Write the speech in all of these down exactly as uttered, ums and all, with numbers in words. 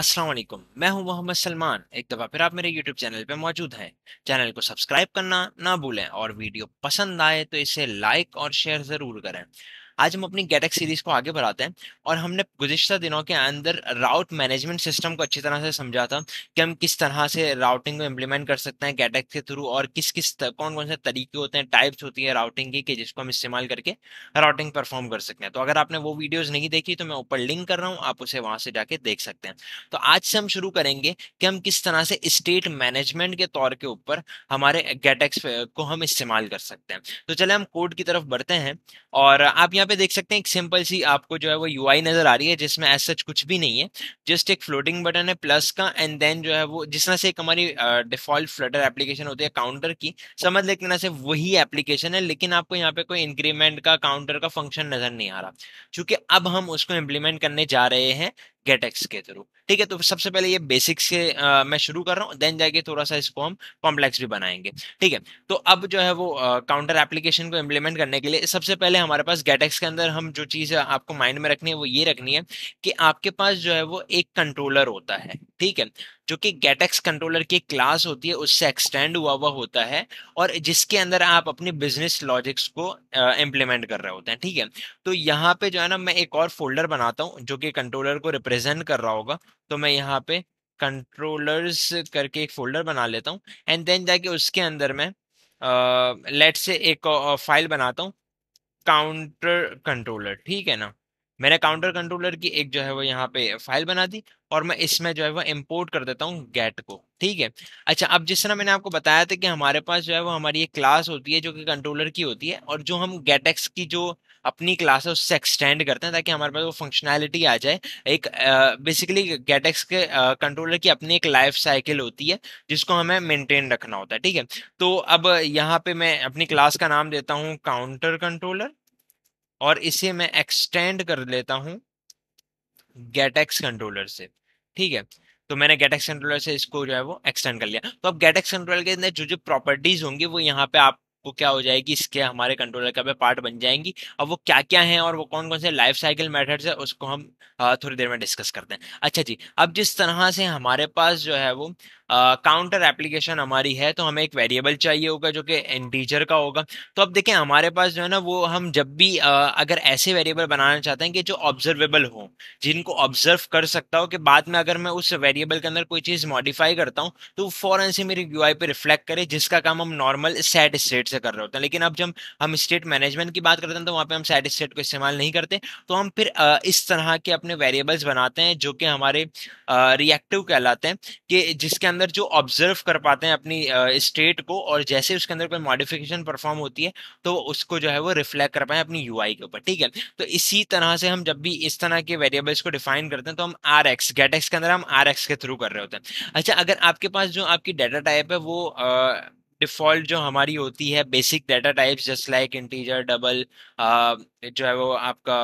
अस्सलाम वालेकुम, मैं हूं मोहम्मद सलमान। एक दफ़ा फिर आप मेरे YouTube चैनल पे मौजूद हैं। चैनल को सब्सक्राइब करना ना भूलें और वीडियो पसंद आए तो इसे लाइक और शेयर ज़रूर करें। आज हम अपनी गेटएक्स सीरीज़ को आगे बढ़ाते हैं और हमने गुज़िश्ता दिनों के अंदर राउट मैनेजमेंट सिस्टम को अच्छी तरह से समझा था कि हम किस तरह से राउटिंग को इम्प्लीमेंट कर सकते हैं गेटएक्स के थ्रू और किस किस कौन कौन से तरीके होते हैं, टाइप्स होती है राउटिंग की कि जिसको हम इस्तेमाल करके राउटिंग परफॉर्म कर सकते हैं। तो अगर आपने वो वीडियोज़ नहीं देखी तो मैं ऊपर लिंक कर रहा हूँ, आप उसे वहाँ से जाके देख सकते हैं। तो आज से हम शुरू करेंगे कि हम किस तरह से स्टेट मैनेजमेंट के तौर के ऊपर हमारे गेटएक्स को हम इस्तेमाल कर सकते हैं। तो चले हम कोड की तरफ बढ़ते हैं और आप पे देख सकते हैं एक सिंपल सी आपको जो है वो यूआई नजर आ रही है जिसमें एज सच कुछ भी नहीं है, जस्ट एक फ्लोटिंग बटन है प्लस का एंड देन जो है वो जिस तरह से एक हमारी डिफॉल्ट फ्लटर एप्लीकेशन होती है काउंटर की, समझ ले कि ना से वही एप्लीकेशन है, लेकिन आपको यहाँ पे कोई इंक्रीमेंट का काउंटर का फंक्शन नजर नहीं आ रहा क्योंकि अब हम उसको इम्प्लीमेंट करने जा रहे हैं गेटएक्स के थ्रू। ठीक है, तो सबसे पहले ये बेसिक्स से आ, मैं शुरू कर रहा हूँ, देन जाके थोड़ा सा इसको हम कॉम्प्लेक्स भी बनाएंगे। ठीक है, तो अब जो है वो काउंटर एप्लीकेशन को इम्प्लीमेंट करने के लिए सबसे पहले हमारे पास गेटएक्स के अंदर हम जो चीज़ आपको माइंड में रखनी है वो ये रखनी है कि आपके पास जो है वो एक कंट्रोलर होता है। ठीक है, जो कि गेटएक्स कंट्रोलर की क्लास होती है उससे एक्सटेंड हुआ हुआ होता है और जिसके अंदर आप अपने बिजनेस लॉजिक्स को इम्प्लीमेंट कर रहे होते हैं। ठीक है, तो यहाँ पे जो है ना मैं एक और फोल्डर बनाता हूँ जो कि कंट्रोलर को रिप्रेजेंट कर रहा होगा, तो मैं यहाँ पे कंट्रोलर्स करके एक फोल्डर बना लेता हूँ एंड देन जाके उसके अंदर मैं लेट से एक फाइल बनाता हूँ काउंटर कंट्रोलर। ठीक है ना, मैंने काउंटर कंट्रोलर की एक जो है वो यहाँ पे फाइल बना दी और मैं इसमें जो है वो इंपोर्ट कर देता हूँ गेट को। ठीक है, अच्छा अब जिस तरह मैंने आपको बताया था कि हमारे पास जो है वो हमारी एक क्लास होती है जो कि कंट्रोलर की होती है और जो हम गेटएक्स की जो अपनी क्लास है उससे एक्सटेंड करते हैं ताकि हमारे पास वो फंक्शनैलिटी आ जाए। एक बेसिकली गेटएक्स के कंट्रोलर की अपनी एक लाइफ साइकिल होती है जिसको हमें मेंटेन रखना होता है। ठीक है, तो अब यहाँ पे मैं अपनी क्लास का नाम देता हूँ काउंटर कंट्रोलर और इसे मैं एक्सटेंड कर लेता हूँ गेटएक्स कंट्रोलर से। ठीक है, तो मैंने गेटएक्स कंट्रोलर से इसको जो है वो एक्सटेंड कर लिया। तो अब गेटएक्स कंट्रोलर के अंदर जो जो प्रॉपर्टीज होंगी वो यहाँ पे आप वो क्या हो जाएगी, इसके हमारे कंट्रोलर का पार्ट बन जाएंगी। अब वो क्या क्या हैं और वो कौन कौन से लाइफ साइकिल मेथड्स है उसको हम थोड़ी देर में डिस्कस करते हैं। अच्छा जी, अब जिस तरह से हमारे पास जो है वो काउंटर एप्लीकेशन हमारी है तो हमें एक वेरिएबल चाहिए होगा जो कि इंटीजर का होगा। तो अब देखें हमारे पास जो है ना वो हम जब भी आ, अगर ऐसे वेरिएबल बनाना चाहते हैं कि जो ऑब्जर्वेबल हो, जिनको ऑब्जर्व कर सकता हो कि बाद में अगर मैं उस वेरिएबल के अंदर कोई चीज़ मॉडिफाई करता हूँ तो फ़ौरन से मेरी यूआई पे रिफ्लेक्ट करे, जिसका काम हम नॉर्मल सेट स्टेट कर रहे होते हैं। लेकिन अब जब हम स्टेट मैनेजमेंट की बात करते हैं तो वहां पे हम सेट स्टेट को इस्तेमाल नहीं करते, तो हम फिर इस तरह के अपने वेरिएबल्स बनाते हैं जो कि हमारे रिएक्टिव कहलाते हैं कि जिसके अंदर जो ऑब्जर्व कर पाते हैं अपनी स्टेट को और जैसे उसके अंदर कोई मॉडिफिकेशन परफॉर्म होती है तो उसको जो है वो रिफ्लेक्ट कर पाए अपनी यूआई के ऊपर। ठीक है, तो इसी तरह से हम जब भी इस तरह के वेरिएबल्स को डिफाइन करते हैं तो हम आर एक्स गेटएक्स के अंदर हम आर एक्स के थ्रू कर रहे होते हैं। अच्छा, अगर आपके पास जो आपकी डाटा टाइप है वो डिफ़ॉल्ट जो हमारी होती है basic data types just like integer, double, जो है वो आपका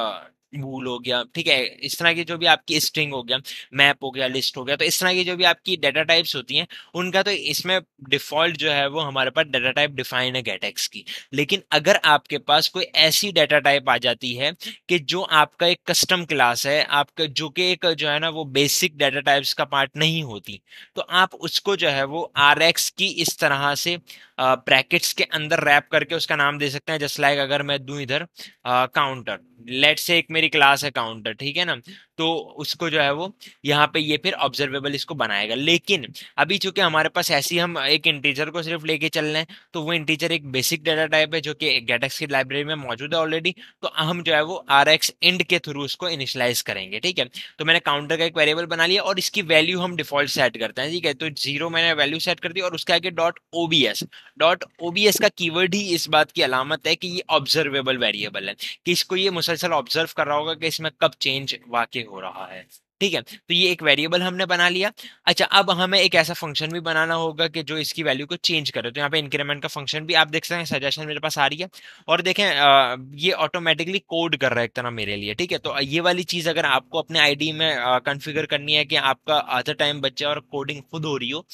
बूल हो गया, ठीक है, इस तरह की जो भी आपकी स्ट्रिंग हो गया, मैप हो गया, लिस्ट हो गया, तो इस तरह की जो भी आपकी डाटा टाइप्स होती हैं उनका तो इसमें डिफ़ॉल्ट जो है वो हमारे पास डाटा टाइप डिफाइन है गेटएक्स की। लेकिन अगर आपके पास कोई ऐसी डाटा टाइप आ जाती है कि जो आपका एक कस्टम क्लास है, आपका जो कि एक जो है ना वो बेसिक डाटा टाइप्स का पार्ट नहीं होती, तो आप उसको जो है वो आर एक्स की इस तरह से ब्रैकेट्स के अंदर रैप करके उसका नाम दे सकते हैं। जस्ट लाइक अगर मैं दूँ इधर काउंटर, लेट से एक मेरी क्लास है काउंटर, ठीक है ना, तो उसको जो है वो यहाँ पे ये फिर ऑब्जर्वेबल इसको बनाएगा। लेकिन अभी चूंकि हमारे पास ऐसी हम एक इंटीजर को सिर्फ लेके चल रहे हैं तो वो इंटीजर एक बेसिक डाटा टाइप है जो कि गेटएक्स की लाइब्रेरी में मौजूद है ऑलरेडी, तो हम जो है वो आर एक्स इंड के थ्रू उसको इनिशलाइज करेंगे। ठीक है, तो मैंने काउंटर का एक वेरिएबल बना लिया और इसकी वैल्यू हम डिफॉल्ट सेट करते हैं। ठीक है, तो जीरो मैंने वैल्यू सेट कर दी और उसके आगे dot O B S dot O B S का कीवर्ड ही इस बात की अलामत है कि ये ऑब्जर्वेबल वेरिएबल है कि इसको ये मुसलसल ऑब्जर्व कर रहा होगा कि इसमें कब चेंज वाकई हो रहा है। ठीक है, तो ये एक वेरिएबल हमने बना लिया। अच्छा, अब हमें एक ऐसा फंक्शन भी बनाना होगा कि जो इसकी वैल्यू को चेंज करे, तो यहाँ पे इंक्रीमेंट का फंक्शन भी आप देख सकते हैं, सजेशन मेरे पास आ रही है और देखें आ, ये ऑटोमेटिकली कोड कर रहा है एक तरह मेरे लिए। ठीक है, तो ये वाली चीज़ अगर आपको अपने आईडी में कन्फिगर करनी है कि आपका आधा टाइम बच्चा और कोडिंग खुद हो रही हो,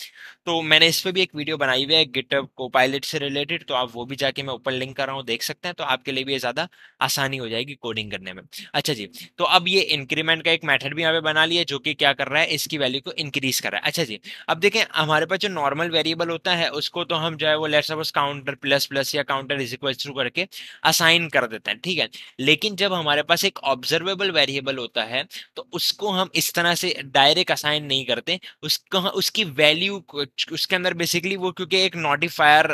तो मैंने इस पर भी एक वीडियो बनाई हुई है गिटहब कोपायलट से रिलेटेड, तो आप वो भी जाके मैं ऊपर लिंक कर रहा हूँ देख सकते हैं, तो आपके लिए भी ज़्यादा आसानी हो जाएगी कोडिंग करने में। अच्छा जी, तो अब ये इंक्रीमेंट का एक मैथड भी यहाँ पे बना लिया जो कि क्या कर रहा है, इसकी वैल्यू को इंक्रीज कर रहा है। अच्छा जी, अब देखें हमारे पास जो नॉर्मल वेरिएबल होता है उसको तो हम जो है वो let's suppose counter plus plus या काउंटर इज इक्वल टू करके असाइन कर देते हैं, ठीक है। लेकिन जब हमारे पास एक ऑब्जर्वेबल वेरिएबल होता है तो उसको हम इस तरह से डायरेक्ट असाइन नहीं करते, उसको उसकी वैल्यू उसके अंदर बेसिकली वो क्योंकि एक नोटिफायर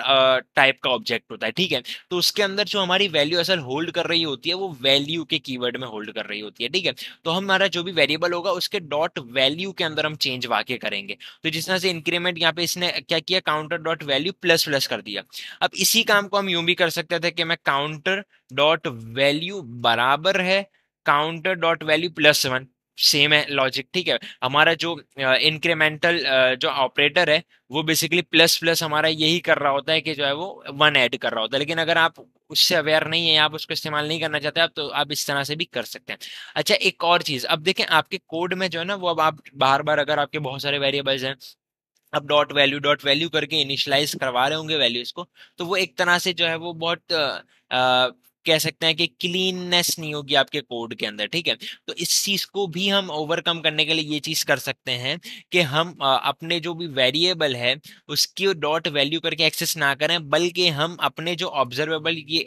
टाइप का ऑब्जेक्ट होता है, ठीक है, तो उसके अंदर जो हमारी वैल्यू असल होल्ड कर रही होती है वो वैल्यू के कीवर्ड में होल्ड कर रही होती है, ठीक है। तो हमारा जो भी वेरिएबल होगा उसके डॉट वैल्यू के अंदर हम चेंज वाकई करेंगे। तो जिस तरह से इंक्रीमेंट यहाँ पे इसने क्या किया, counter dot value plus plus कर दिया। अब इसी काम को हम यूं भी कर सकते थे कि मैं काउंटर डॉट वैल्यू बराबर है counter dot value plus seven, same है लॉजिक, ठीक है। हमारा जो इंक्रीमेंटल uh, uh, जो ऑपरेटर है वो बेसिकली प्लस प्लस हमारा यही कर रहा होता है कि जो है वो वन ऐड कर रहा होता है। लेकिन अगर आप उससे अवेयर नहीं है, आप उसको इस्तेमाल नहीं करना चाहते आप, तो आप इस तरह से भी कर सकते हैं। अच्छा, एक और चीज़, अब देखें आपके कोड में जो है ना वो अब आप बार बार अगर आपके बहुत सारे वेरिएबल्स हैं अब डॉट वैल्यू डॉट वैल्यू करके इनिशलाइज करवा रहे होंगे वैल्यूज़ को, तो वो एक तरह से जो है वो बहुत आ, आ, कह सकते हैं कि क्लीननेस नहीं होगी आपके कोड के अंदर, ठीक है। तो इस चीज़ को भी हम ओवरकम करने के लिए ये चीज़ कर सकते हैं कि हम अपने जो भी वेरिएबल है उसकी डॉट वैल्यू करके एक्सेस ना करें, बल्कि हम अपने जो ऑब्जर्वेबल की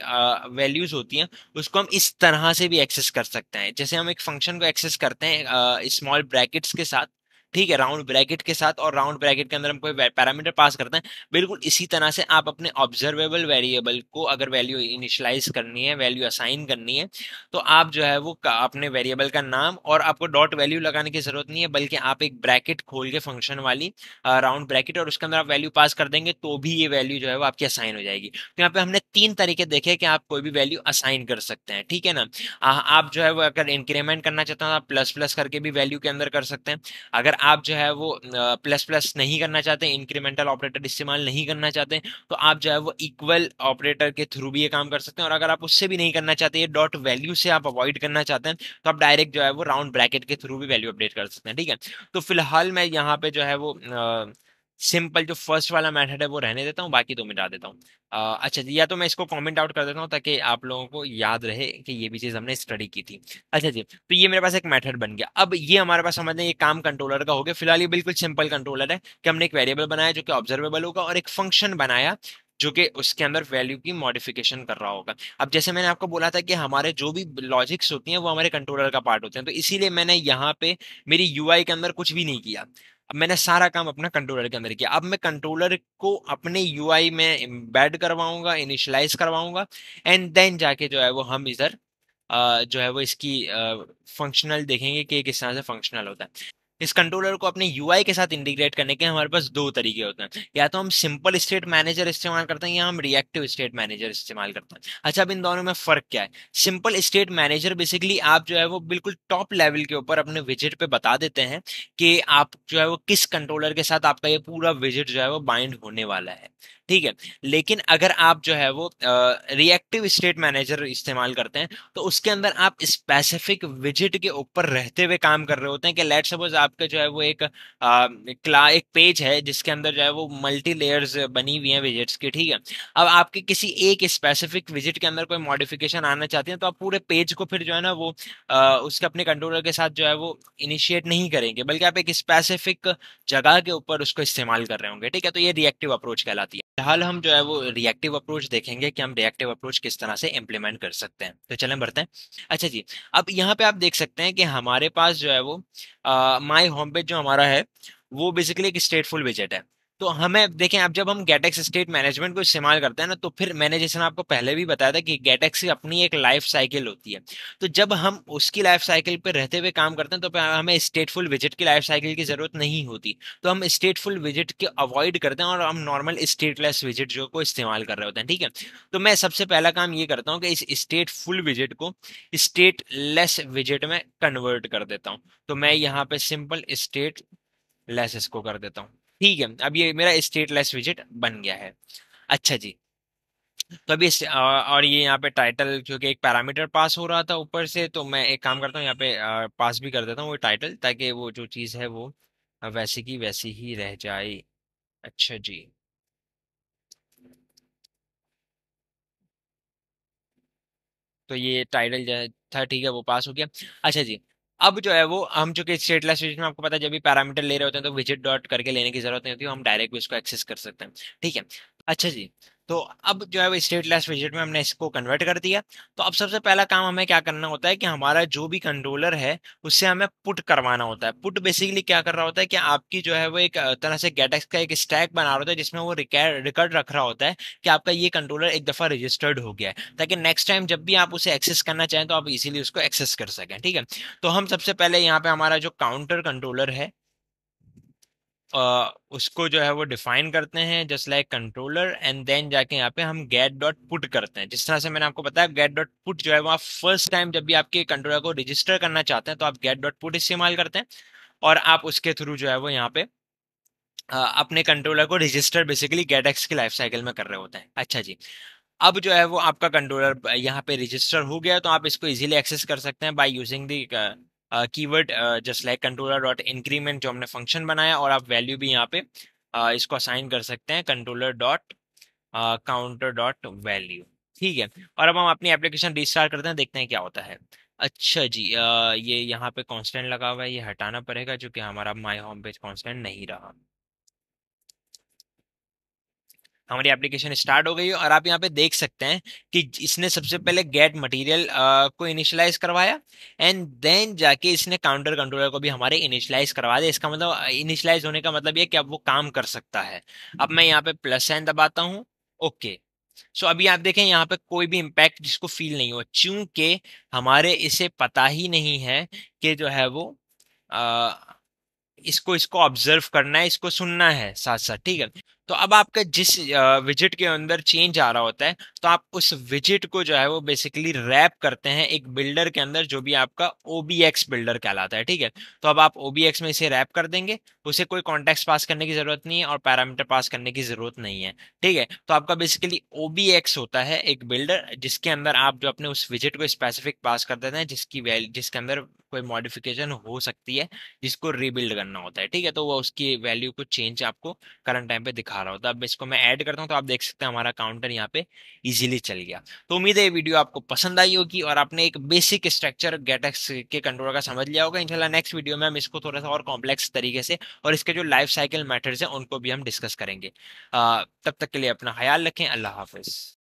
वैल्यूज़ होती हैं उसको हम इस तरह से भी एक्सेस कर सकते हैं। जैसे हम एक फंक्शन को एक्सेस करते हैं स्मॉल ब्रैकेट्स के साथ, ठीक है, राउंड ब्रैकेट के साथ, और राउंड ब्रैकेट के अंदर हम कोई पैरामीटर पास करते हैं, बिल्कुल इसी तरह से आप अपने ऑब्जर्वेबल वेरिएबल को अगर वैल्यू इनिशियलाइज करनी है, वैल्यू असाइन करनी है, तो आप जो है वो अपने वेरिएबल का नाम और आपको डॉट वैल्यू लगाने की जरूरत नहीं है, बल्कि आप एक ब्रैकेट खोल के फंक्शन वाली राउंड ब्रैकेट और उसके अंदर आप वैल्यू पास कर देंगे तो भी ये वैल्यू जो है वो आपकी असाइन हो जाएगी। तो यहाँ पे हमने तीन तरीके देखे कि आप कोई भी वैल्यू असाइन कर सकते हैं, ठीक है ना। आप जो है वो अगर इंक्रीमेंट करना चाहते हो तो आप प्लस प्लस करके भी वैल्यू के अंदर कर सकते हैं। अगर आप जो है वो प्लस प्लस नहीं करना चाहते, इंक्रीमेंटल ऑपरेटर इस्तेमाल नहीं करना चाहते, तो आप जो है वो इक्वल ऑपरेटर के थ्रू भी ये काम कर सकते हैं। और अगर आप उससे भी नहीं करना चाहते, ये डॉट वैल्यू से आप अवॉइड करना चाहते हैं, तो आप डायरेक्ट जो है वो राउंड ब्रैकेट के थ्रू भी वैल्यू अपडेट कर सकते हैं, ठीक है। तो फिलहाल मैं यहाँ पे जो है वो आ, सिंपल जो फर्स्ट वाला मेथड है वो रहने देता हूँ, बाकी तो मिटा देता हूँ। अच्छा जी, या तो मैं इसको कमेंट आउट कर देता हूँ ताकि आप लोगों को याद रहे कि ये भी चीज़ हमने स्टडी की थी। अच्छा जी, तो ये मेरे पास एक मेथड बन गया। अब ये हमारे पास समझ लें ये काम कंट्रोलर का हो गया। फिलहाल ये बिल्कुल सिंपल कंट्रोलर है कि हमने एक वेरिएबल बनाया जो कि ऑब्जर्वेबल होगा और एक फंक्शन बनाया जो कि उसके अंदर वैल्यू की मॉडिफिकेशन कर रहा होगा। अब जैसे मैंने आपको बोला था कि हमारे जो भी लॉजिक्स होती हैं वो हमारे कंट्रोलर का पार्ट होते हैं, तो इसीलिए मैंने यहाँ पे मेरी यूआई के अंदर कुछ भी नहीं किया। अब मैंने सारा काम अपना कंट्रोलर के अंदर किया। अब मैं कंट्रोलर को अपने यूआई में एम्बेड करवाऊंगा, इनिशियलाइज करवाऊंगा, एंड देन जाके जो है वो हम इधर जो है वो इसकी फंक्शनल देखेंगे कि किस तरह से फंक्शनल होता है। इस कंट्रोलर को अपने यूआई के साथ इंटीग्रेट करने के हमारे पास दो तरीके होते हैं, या तो हम सिंपल स्टेट मैनेजर इस्तेमाल करते हैं या हम रिएक्टिव स्टेट मैनेजर इस्तेमाल करते हैं। अच्छा, अब इन दोनों में फ़र्क क्या है? सिंपल स्टेट मैनेजर बेसिकली आप जो है वो बिल्कुल टॉप लेवल के ऊपर अपने विजिट पे बता देते हैं कि आप जो है वो किस कंट्रोलर के साथ आपका ये पूरा विजिट जो है वो बाइंड होने वाला है, ठीक है। लेकिन अगर आप जो है वो रिएक्टिव स्टेट मैनेजर इस्तेमाल करते हैं तो उसके अंदर आप स्पेसिफिक विजिट के ऊपर रहते हुए काम कर रहे होते हैं कि लेट्स सपोज आपका जो है वो एक आ, क्ला एक पेज है जिसके अंदर जो है वो मल्टी लेयर्स बनी हुई हैं विजिट्स की, ठीक है। अब आपके किसी एक स्पेसिफिक विजिट के अंदर कोई मॉडिफिकेशन आना चाहती है तो आप पूरे पेज को फिर जो है ना वो आ, उसके अपने कंट्रोलर के साथ जो है वो इनिशिएट नहीं करेंगे, बल्कि आप एक स्पेसिफिक जगह के ऊपर उसको इस्तेमाल कर रहे होंगे, ठीक है। तो ये रिएक्टिव अप्रोच कहलाती है। फिलहाल हम जो है वो रिएक्टिव अप्रोच देखेंगे कि हम रिएक्टिव अप्रोच किस तरह से इम्प्लीमेंट कर सकते हैं, तो चलें बढ़ते हैं। अच्छा जी, अब यहाँ पे आप देख सकते हैं कि हमारे पास जो है वो माय होम पेज जो हमारा है वो बेसिकली एक स्टेटफुल विजेट है। तो हमें देखें, अब जब हम गेटएक्स स्टेट मैनेजमेंट को इस्तेमाल करते हैं ना, तो फिर मैंने जैसे आपको पहले भी बताया था कि गेटएक्स की अपनी एक लाइफ साइकिल होती है। तो जब हम उसकी लाइफ साइकिल पे रहते हुए काम करते हैं तो हमें स्टेटफुल विजिट की लाइफ साइकिल की जरूरत नहीं होती, तो हम स्टेटफुल विजिट के अवॉइड करते हैं और हम नॉर्मल स्टेटलेस विजिट जो को इस्तेमाल कर रहे होते हैं, ठीक है। तो मैं सबसे पहला काम ये करता हूँ कि इस स्टेटफुल विजिट को स्टेटलेस विजिट में कन्वर्ट कर देता हूँ। तो मैं यहाँ पे सिंपल स्टेटलेस इसको कर देता हूँ, ठीक है। अब ये मेरा स्टेटलेस विजिट बन गया है। अच्छा जी, तो अभी और ये यहाँ पे टाइटल क्योंकि एक पैरामीटर पास हो रहा था ऊपर से, तो मैं एक काम करता हूँ यहाँ पे पास भी कर देता हूँ वो टाइटल, ताकि वो जो चीज़ है वो वैसी की वैसी ही रह जाए। अच्छा जी, तो ये टाइटल जो था, ठीक है, वो पास हो गया। अच्छा जी, अब जो है वो हम चूंकि स्टेटलेस विजेट में आपको पता है जब भी पैरामीटर ले रहे होते हैं तो विजेट डॉट करके लेने की जरूरत नहीं होती, हम डायरेक्ट इसको एक्सेस कर सकते हैं। ठीक है, अच्छा जी, तो अब जो है वो स्टेटलेस विजेट में हमने इसको कन्वर्ट कर दिया। तो अब सबसे पहला काम हमें क्या करना होता है कि हमारा जो भी कंट्रोलर है उससे हमें पुट करवाना होता है। पुट बेसिकली क्या कर रहा होता है कि आपकी जो है वो एक तरह से गेटएक्स का एक स्टैक बना रहा होता है जिसमें वो रिकॉर्ड रख रहा होता है कि आपका ये कंट्रोलर एक दफ़ा रजिस्टर्ड हो गया है, ताकि नेक्स्ट टाइम जब भी आप उसे एक्सेस करना चाहें तो आप इसीलिए उसको एक्सेस कर सकें। ठीक है, तो हम सबसे पहले यहाँ पर हमारा जो काउंटर कंट्रोलर है Uh, उसको जो है वो डिफाइन करते हैं just like controller, and then जाके यहाँ पे हम गेट डॉट पुट करते हैं। जिस तरह से मैंने आपको बताया गेट डॉट पुट जो है वो आप फर्स्ट टाइम जब भी आपके कंट्रोलर को रजिस्टर करना चाहते हैं तो आप गेट डॉट पुट इस्तेमाल करते हैं और आप उसके थ्रू जो है वो यहाँ पे आ, अपने कंट्रोलर को रजिस्टर बेसिकली गेटएक्स की लाइफ साइकिल में कर रहे होते हैं। अच्छा जी, अब जो है वो आपका कंट्रोलर यहाँ पे रजिस्टर हो गया तो आप इसको ईजिली एक्सेस कर सकते हैं by using the keyword just like controller dot increment जो हमने फंक्शन बनाया, और आप वैल्यू भी यहाँ पे uh, इसको असाइन कर सकते हैं controller dot counter dot value. ठीक है, और अब हम अपनी एप्लीकेशन रिस्टार्ट करते हैं, देखते हैं क्या होता है। अच्छा जी, uh, ये यहाँ पे कांस्टेंट लगा हुआ है, ये हटाना पड़ेगा जो कि हमारा माई होम पेज कांस्टेंट नहीं रहा। हमारी एप्लीकेशन स्टार्ट हो गई और आप यहाँ पे देख सकते हैं कि इसने सबसे पहले गेट मटेरियल को इनिशियलाइज करवाया एंड देन जाके इसने काउंटर कंट्रोलर को भी हमारे इनिशियलाइज करवा दिया। इसका मतलब इनिशियलाइज होने का मतलब ये कि अब वो काम कर सकता है। अब मैं यहाँ पे प्लस साइन दबाता हूँ, ओके। सो so, अभी आप देखें यहाँ पे कोई भी इम्पैक्ट जिसको फील नहीं हुआ, चूंकि हमारे इसे पता ही नहीं है कि जो है वो आ, इसको इसको ऑब्जर्व करना है, इसको सुनना है साथ साथ। ठीक है, तो अब आपका जिस विजिट के अंदर चेंज आ रहा होता है तो आप उस विजिट को जो है वो बेसिकली रैप करते हैं एक बिल्डर के अंदर जो भी आपका O B X बिल्डर कहलाता है। ठीक है, तो अब आप O B X में इसे रैप कर देंगे, उसे कोई कॉन्टेक्स्ट पास करने की जरूरत नहीं है और पैरामीटर पास करने की जरूरत नहीं है। ठीक है, तो आपका बेसिकली O B X होता है एक बिल्डर जिसके अंदर आप जो अपने उस विजिट को स्पेसिफिक पास कर देते हैं जिसकी वैल्यू जिसके अंदर कोई मॉडिफिकेशन हो सकती है जिसको रीबिल्ड करना होता है। ठीक है, तो वो उसकी वैल्यू को चेंज आपको करंट टाइम पे दिखा रहा होता है। अब इसको मैं ऐड करता हूँ तो आप देख सकते हैं हमारा काउंटर यहाँ पे इजीली चल गया। तो उम्मीद है ये वीडियो आपको पसंद आई होगी और आपने एक बेसिक स्ट्रक्चर गेटएक्स के कंट्रोलर का समझ लिया होगा। इंशाल्लाह नेक्स्ट वीडियो में हम इसको थोड़ा सा और कॉम्प्लेक्स तरीके से और इसके जो लाइफ साइकिल मैथड्स हैं उनको भी हम डिस्कस करेंगे। तब तक के लिए अपना ख्याल रखें, अल्लाह हाफिज़।